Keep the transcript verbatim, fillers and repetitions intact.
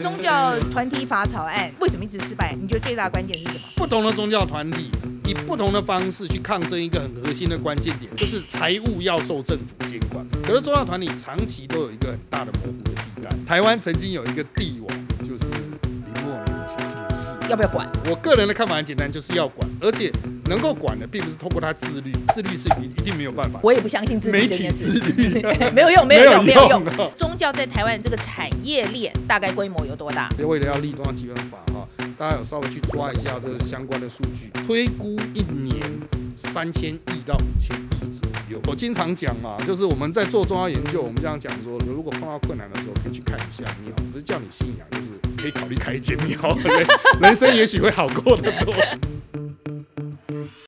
宗教团体法草案为什么一直失败？你觉得最大的关键是什么？不同的宗教团体以不同的方式去抗争一个很核心的关键点，就是财务要受政府监管。可是宗教团体长期都有一个很大的模糊的地带。台湾曾经有一个帝王，就是林默娘女士，要不要管？我个人的看法很简单，就是要管，而且能够管的并不是通过他自律，自律是一定没有办法。我也不相信自律这件事，没有用，没有用，没有用。宗教在台湾这个产业链大概规模有多大？为了要立宗教基本法哈，大家有稍微去抓一下这个相关的数据，推估一年三千亿到五千亿左右。我经常讲嘛，就是我们在做宗教研究，我们这样讲说，如果碰到困难的时候，可以去看一下庙，不是叫你信仰，就是可以考虑开一间庙，人生也许会好过得多。